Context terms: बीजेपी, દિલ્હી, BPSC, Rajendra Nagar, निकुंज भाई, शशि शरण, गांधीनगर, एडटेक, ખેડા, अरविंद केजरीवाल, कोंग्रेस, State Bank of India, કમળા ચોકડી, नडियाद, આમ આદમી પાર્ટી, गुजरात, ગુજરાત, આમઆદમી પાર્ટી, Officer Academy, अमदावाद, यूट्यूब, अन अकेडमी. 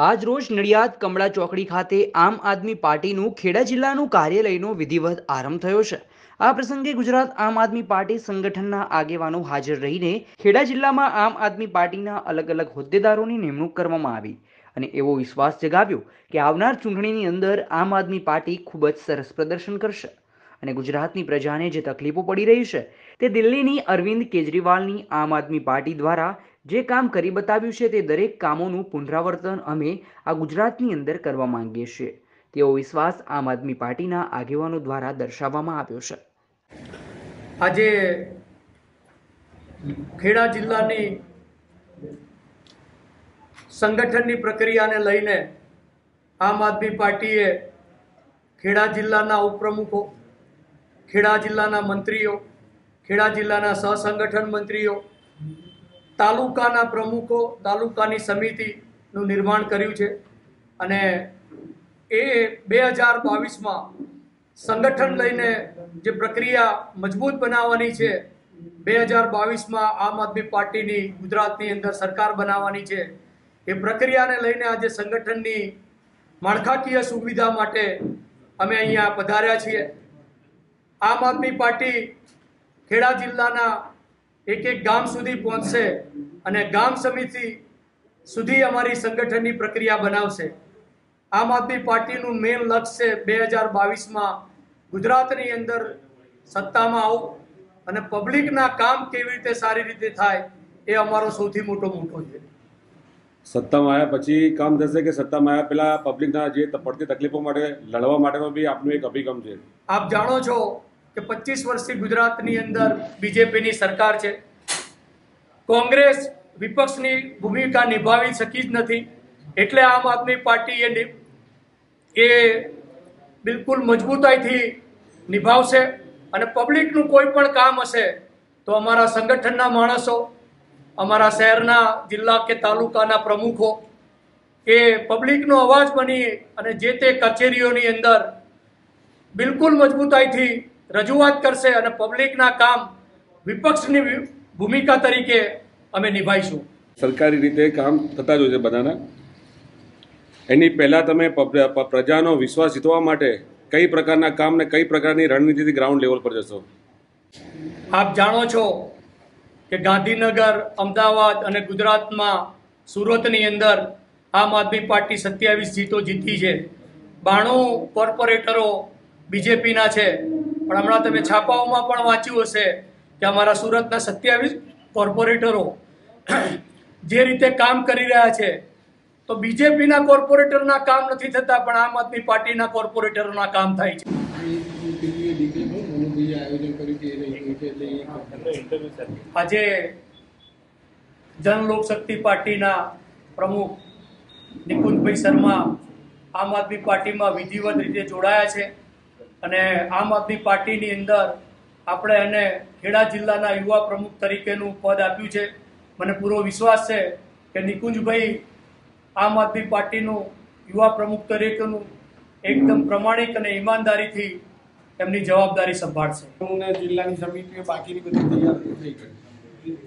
आज रोज नडियाद कमळा चौकड़ी खाते आम आदमी पार्टी खेड़ा जिला कार्यालय विधिवत आरंभ थयो छे। आ प्रसंगे गुजरात आम आदमी पार्टी संगठन आगेवानो हाजर रहीने खेड़ा जिला में आम आदमी पार्टी अलग अलग होद्देदारों की नेमणूक करवामां आवी अने एवो विश्वास जगाव्यो के आवनार चूंटणीनी अंदर आम आदमी पार्टी खूब ज सरस प्रदर्शन करशे अने गुजरातनी प्रजाने जे तकलीफों पड़ी रही है ते दिल्हीनी अरविंद केजरीवालनी आम आदमी पार्टी द्वारा जे काम करी बताव्यु छे ते दरेक कामोनुं पुनरावर्तन अमे आ गुजरातनी अंदर करवा मांगीए छीए तेवो विश्वास आम आदमी पार्टीना आगेवानो द्वारा दर्शाववामां आव्यो छे। आजे खेड़ा जिल्लानी संगठननी प्रक्रियाने लईने आम आदमी पार्टीए खेड़ा जिल्लाना उपप्रमुखो, खेड़ा जिल्लाना मंत्रीओ, खेड़ा जिल्लाना सहसंगठन मंत्रीओ, तालुकाना प्रमुखों, तालुकानी समितिनुं निर्माण कर्युं छे अने ए 2022 में संगठन लईने जे प्रक्रिया मजबूत बनाववानी छे, 2022 में आम आदमी पार्टीनी गुजरातनी अंदर सरकार बनाववानी छे। ए प्रक्रियाने लईने आज संगठननी माळखाकीय सुविधा माटे अमे अहींया पधार्या छीए। आम आदमी पार्टी खेड़ा जिल्लाना एक एक गाम सुधी पहुंचशे अने गाम समिति सुधी अमारी संगठननी प्रक्रिया बनावशे। आम आदमी पार्टीनुं मेन लक्ष्य 2022 में गुजरातनी अंदर सत्तामां आवुं अने पब्लिकना काम केवी रीते सारी रीते थाय ए अमारो सौथी मोटो मुद्दो छे। सत्ता में आया पछी काम थशे के सत्ता में आया पहला पब्लिकना जे पड़ती तकलीफों माटे लड़वा माटेनो भी आपनो एक अभिगम छे। आप जाणो छो के 25 वर्षथी गुजरातनी अंदर बीजेपीनी सरकार छे, कोंग्रेस विपक्षनी भूमिका निभावी शकी ज नथी एटले आम आदमी पार्टी ए बिल्कुल मजबूताईथी निभावशे अने पब्लिकनुं कोई पण काम हशे तो अमारा संगठनना माणसो, अमरा शहरना, जिला के तालुकाना प्रमुखों के पब्लिकनो अवाज बनी अने जे ते कचेरीओनी अंदर बिल्कुल मजबूताई थी रजूआत करशे अने पब्लिकना काम विपक्षनी भूमिका तरीके अमे निभाईशुं। सरकारी रीते काम थता ज होय छे बधाना। एनी पहेला तमे प्रजानो विश्वास जीतवा माटे कई प्रकारना काम ने कई प्रकारनी रणनीतिथी ग्राउंड लेवल पर जशो। आप जाणो छो के गांधीनगर, अमदावाद अने गुजरात में सूरतनी अंदर आम आदमी पार्टी 27 सीटों जीती है। 92 कोर्पोरेटरों बीजेपी ना छे पण हमणां तमे छापाओमां पण वांच्युं हशे के अमारा सूरतना 27 कोर्पोरेटरों जे रीते काम करी रह्या छे तो बीजेपी ना कोर्पोरेटरना काम नथी थता पण आम आदमी पार्टी ना कोर्पोरेटरोना काम थाय छे। आज जन लोक शक्ति पार्टी प्रमुख निकुंज भाई शर्मा आम आदमी पार्टी में विधिवत रीते जोड़ाया है अने आम आदमी पार्टी नी अंदर आपणे एने खेड़ा जिल्लाना युवा प्रमुख तरीकेनु पद आप्युं छे। मने पूरो विश्वास है कि निकुंज भाई आम आदमी पार्टी युवा प्रमुख तरीकेनु एकदम प्रामाणिक अने ईमानदारीथी एमनी जवाबदारी संभाळशे। जिला समिति बाकी बधी तैयार थई गई।